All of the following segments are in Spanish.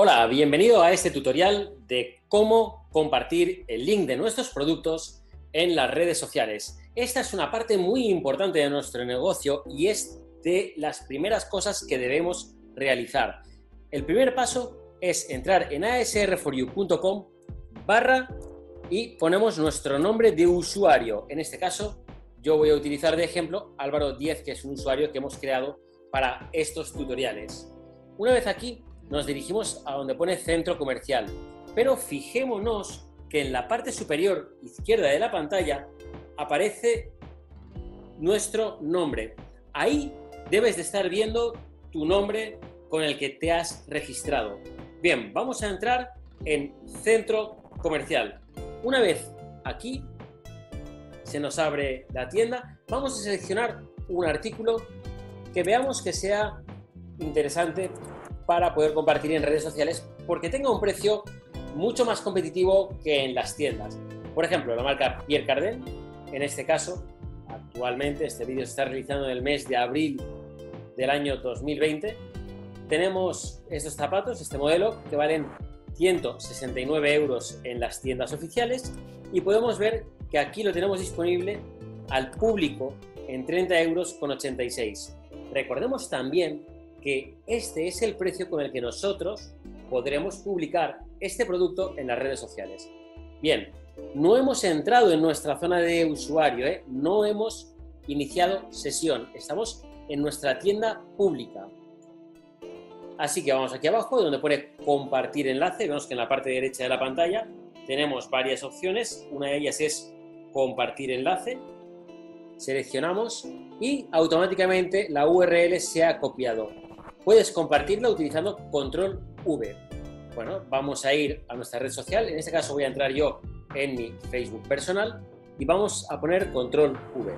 Hola, bienvenido a este tutorial de cómo compartir el link de nuestros productos en las redes sociales. Esta es una parte muy importante de nuestro negocio y es de las primeras cosas que debemos realizar. El primer paso es entrar en asr4you.com y ponemos nuestro nombre de usuario. En este caso, yo voy a utilizar de ejemplo Álvaro 10, que es un usuario que hemos creado para estos tutoriales. Una vez aquí, nos dirigimos a donde pone centro comercial, pero fijémonos que en la parte superior izquierda de la pantalla aparece nuestro nombre. Ahí debes de estar viendo tu nombre con el que te has registrado. Bien, vamos a entrar en centro comercial. Una vez aquí se nos abre la tienda, vamos a seleccionar un artículo que veamos que sea interesante para poder compartir en redes sociales porque tenga un precio mucho más competitivo que en las tiendas. Por ejemplo, la marca Pierre Cardin, en este caso, actualmente este vídeo se está realizando en el mes de abril del año 2020. Tenemos estos zapatos, este modelo, que valen 169 euros en las tiendas oficiales y podemos ver que aquí lo tenemos disponible al público en 30,86 euros. Recordemos también que este es el precio con el que nosotros podremos publicar este producto en las redes sociales. Bien, no hemos entrado en nuestra zona de usuario, no hemos iniciado sesión, estamos en nuestra tienda pública. Así que vamos aquí abajo, donde pone compartir enlace. Vemos que en la parte derecha de la pantalla tenemos varias opciones, una de ellas es compartir enlace. Seleccionamos y automáticamente la URL se ha copiado. Puedes compartirla utilizando control V. Bueno, vamos a ir a nuestra red social. En este caso voy a entrar yo en mi Facebook personal y vamos a poner control V.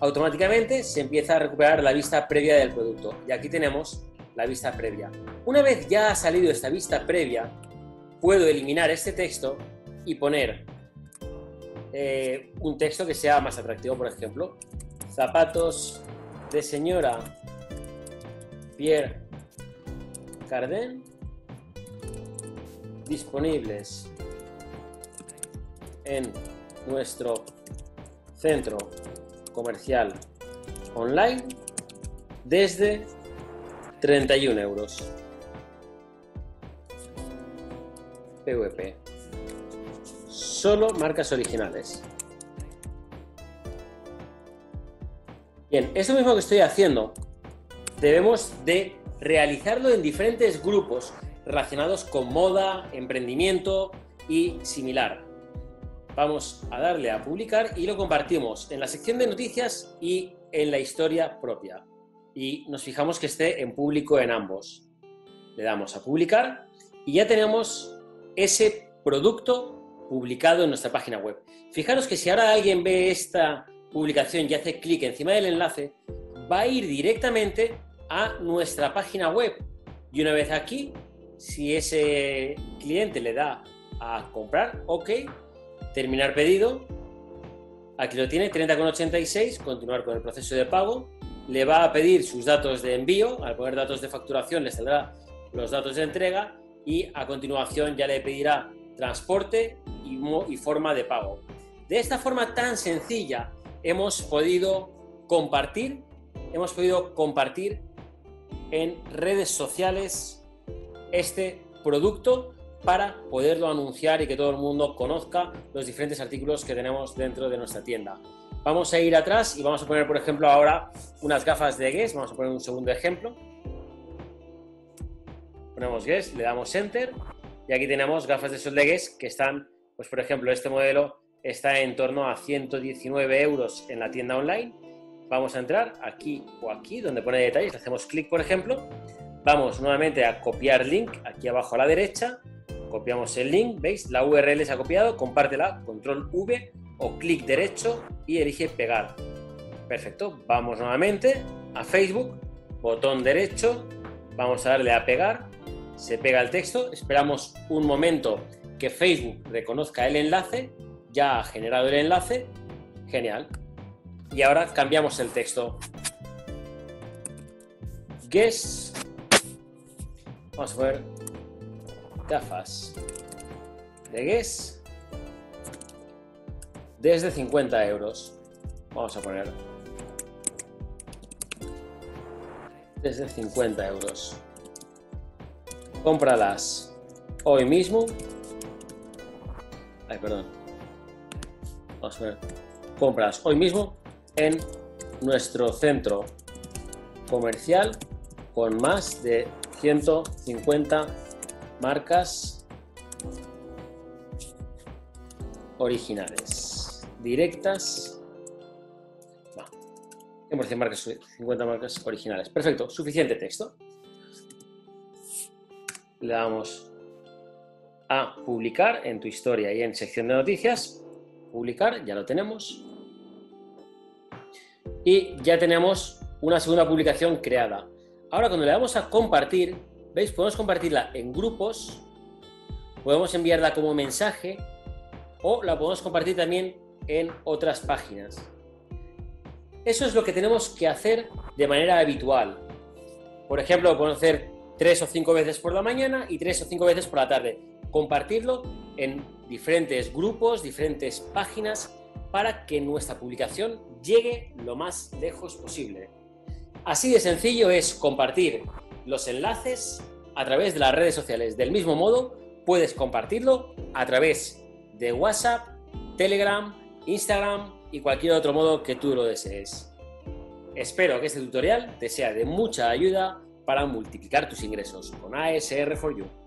Automáticamente se empieza a recuperar la vista previa del producto y aquí tenemos la vista previa. Una vez ya ha salido esta vista previa, puedo eliminar este texto y poner un texto que sea más atractivo, por ejemplo, zapatos de señora Pierre Cardin disponibles en nuestro centro comercial online desde 31 euros PVP. Solo marcas originales. Bien, esto mismo que estoy haciendo debemos de realizarlo en diferentes grupos relacionados con moda, emprendimiento y similar. Vamos a darle a publicar y lo compartimos en la sección de noticias y en la historia propia. Y nos fijamos que esté en público en ambos. Le damos a publicar y ya tenemos ese producto publicado en nuestra página web. Fijaros que si ahora alguien ve esta publicación y hace clic encima del enlace, va a ir directamente a nuestra página web. Y una vez aquí, si ese cliente le da a comprar, OK, terminar pedido, aquí lo tiene, 30,86, continuar con el proceso de pago. Le va a pedir sus datos de envío, al poner datos de facturación le saldrá los datos de entrega y a continuación ya le pedirá transporte y forma de pago. De esta forma tan sencilla hemos podido compartir en redes sociales este producto para poderlo anunciar y que todo el mundo conozca los diferentes artículos que tenemos dentro de nuestra tienda. Vamos a ir atrás y vamos a poner, por ejemplo, ahora unas gafas de Guess. Vamos a poner un segundo ejemplo. Ponemos Guess, le damos Enter y aquí tenemos gafas de sol de Guess que están, pues por ejemplo, este modelo está en torno a 119 euros en la tienda online. Vamos a entrar aquí o aquí, donde pone detalles, le hacemos clic, por ejemplo. Vamos nuevamente a copiar link, aquí abajo a la derecha. Copiamos el link, ¿veis? La URL se ha copiado, compártela, control V o clic derecho y elige pegar. Perfecto, vamos nuevamente a Facebook, botón derecho, vamos a darle a pegar, se pega el texto, esperamos un momento que Facebook reconozca el enlace, ya ha generado el enlace, genial. Y ahora cambiamos el texto. Guess, vamos a poner gafas de Guess desde 50 euros. Vamos a poner desde 50 euros. Cómpralas hoy mismo. Ay, perdón. Vamos a ver. Cómpralas hoy mismo en nuestro centro comercial con más de 150 marcas originales, directas. 100% marcas, 50 marcas originales. Perfecto, suficiente texto. Le damos a publicar en tu historia y en sección de noticias. Publicar, ya lo tenemos. Y ya tenemos una segunda publicación creada. Ahora cuando le damos a compartir, ¿veis? Podemos compartirla en grupos, podemos enviarla como mensaje o la podemos compartir también en otras páginas. Eso es lo que tenemos que hacer de manera habitual. Por ejemplo, lo podemos hacer 3 o 5 veces por la mañana y 3 o 5 veces por la tarde. Compartirlo en diferentes grupos, diferentes páginas, para que nuestra publicación llegue lo más lejos posible. Así de sencillo es compartir los enlaces a través de las redes sociales. Del mismo modo, puedes compartirlo a través de WhatsApp, Telegram, Instagram y cualquier otro modo que tú lo desees. Espero que este tutorial te sea de mucha ayuda para multiplicar tus ingresos con asr4you.